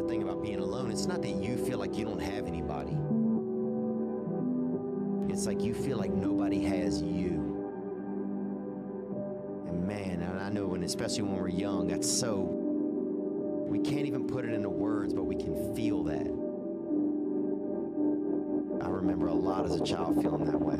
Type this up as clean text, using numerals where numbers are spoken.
the thing about being alone. It's not that you feel like you don't have anybody. It's like you feel like nobody has you. And man, and I know, and especially when we're young, that's so, we can't even put it into words, but we can feel that. I remember a lot as a child feeling that way.